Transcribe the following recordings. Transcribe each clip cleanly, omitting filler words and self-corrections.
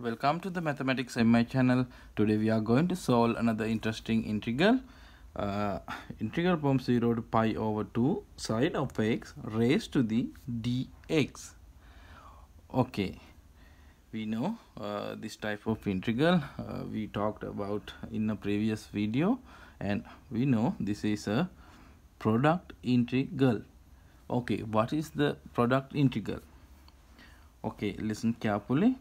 Welcome to the Mathematics MI channel. Today we are going to solve another interesting integral. Integral from 0 to pi over 2 sine of x raised to the dx. Okay, we know this type of integral we talked about in a previous video, and we know this is a product integral. Okay, what is the product integral? Okay, listen carefully.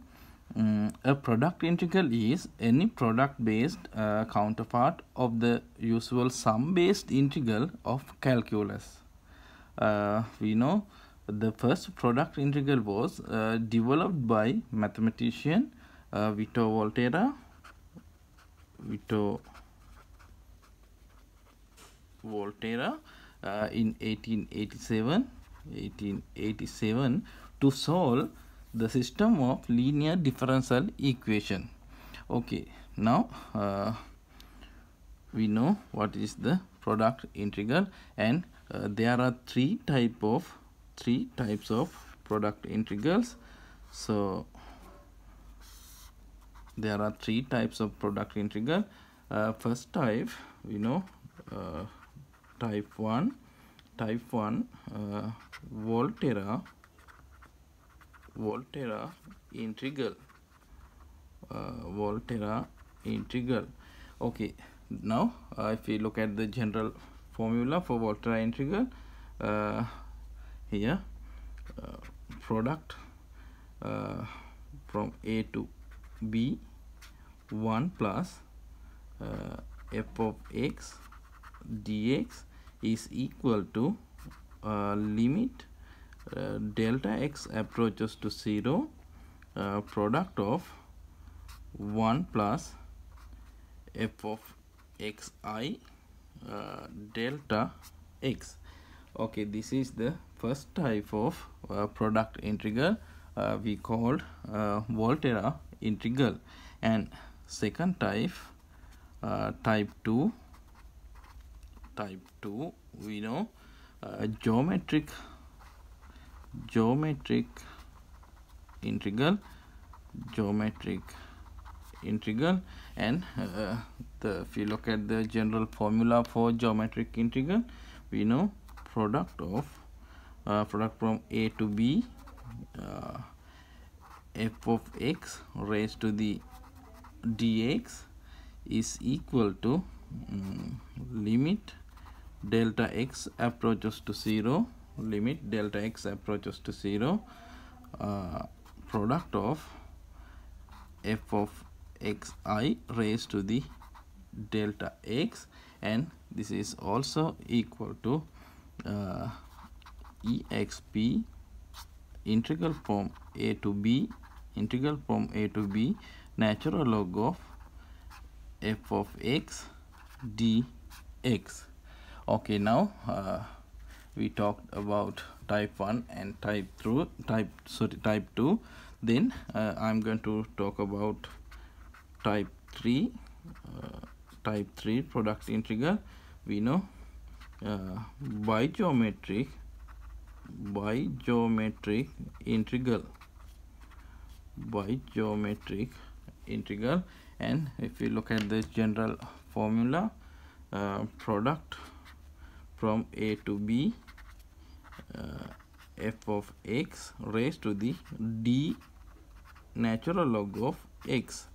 A product integral is any product based counterpart of the usual sum based integral of calculus. We know the first product integral was developed by mathematician Vito Volterra. In 1887 to solve the system of linear differential equation. Okay, now we know what is the product integral, and there are three types of product integrals. So there are three types of product integral. First type, we know, type 1 Volterra integral. Okay, now if we look at the general formula for Volterra integral, here product from a to b 1 plus f of x dx is equal to limit delta x approaches to 0, product of 1 plus f of xi delta x. Okay, this is the first type of product integral we called Volterra integral. And second type, type 2, we know geometric integral, and if you look at the general formula for geometric integral, we know product of product from a to b f of x raised to the dx is equal to limit delta x approaches to 0, product of f of xi raised to the delta x, and this is also equal to exp integral from a to b natural log of f of x dx. Okay, now we talked about type 1 and type 2. Then I'm going to talk about type 3. Type 3 product integral, we know bigeometric integral, and if you look at the general formula, product from a to b f of x raised to the d natural log of x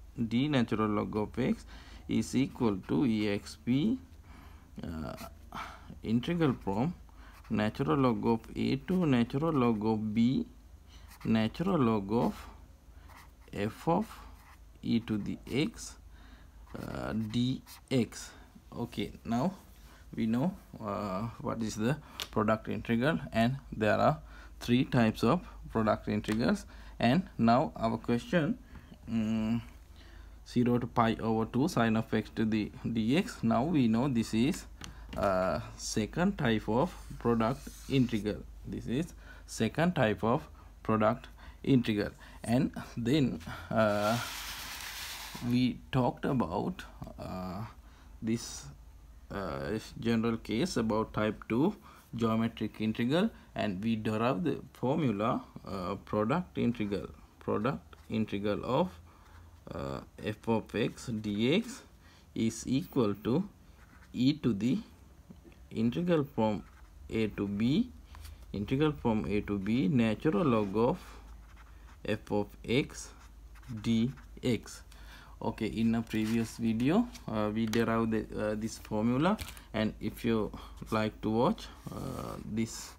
is equal to exp integral from natural log of a to natural log of b natural log of f of e to the x dx. Okay, now we know what is the product integral, and there are three types of product integrals. And now our question, 0 to pi over 2 sine of x to the dx. Now we know this is second type of product integral. And then we talked about this general case about type 2 geometric integral, and we derive the formula product integral of f of x dx is equal to e to the integral from a to b natural log of f of x dx. Okay, in a previous video we derived this formula, and if you like to watch this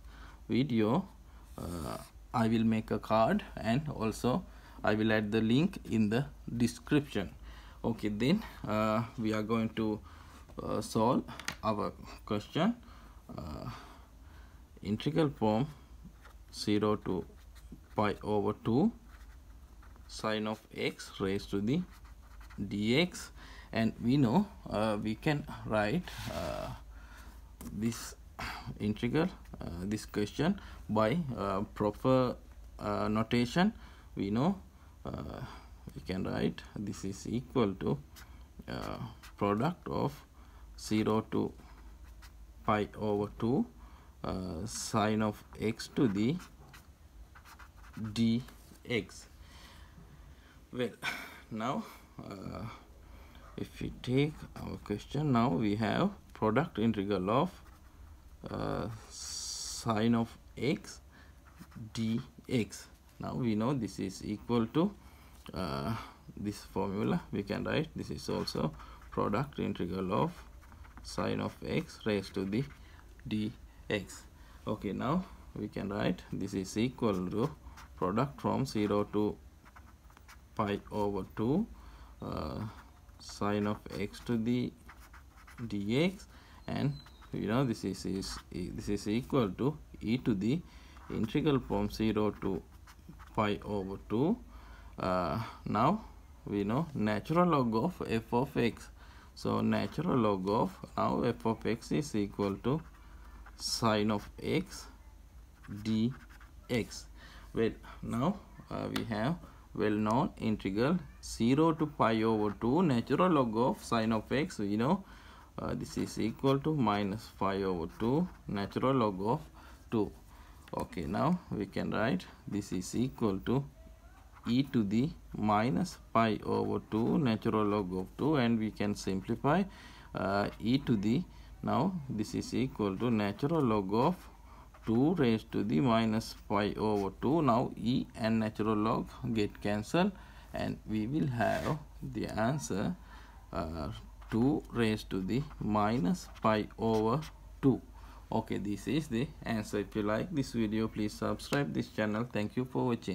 video, I will make a card and also I will add the link in the description. Okay, then we are going to solve our question integral from 0 to pi over 2 sine of x raised to the dx, and we know we can write this integral, this question, by proper notation. We know we can write this is equal to product of 0 to pi over 2 sine of x to the dx. Well, now if we take our question, now we have product integral of sine of x dx. Now we know this is equal to this formula. We can write this is also product integral of sine of x raised to the dx. Okay, now we can write this is equal to product from 0 to pi over 2 sine of x to the dx, and you know this is equal to e to the integral from 0 to pi over 2, now we know natural log of f of x. So natural log of, now f of x is equal to sine of x dx. Well, now we have well-known integral 0 to pi over 2 natural log of sine of x. We know this is equal to minus pi over 2 natural log of 2. Okay, now we can write this is equal to e to the minus pi over 2 natural log of 2, and we can simplify e to the, now this is equal to natural log of 2 raised to the minus pi over 2. Now e and natural log get cancelled, and we will have the answer 2 raised to the minus pi over 2. Okay, this is the answer. If you like this video, please subscribe this channel. Thank you for watching.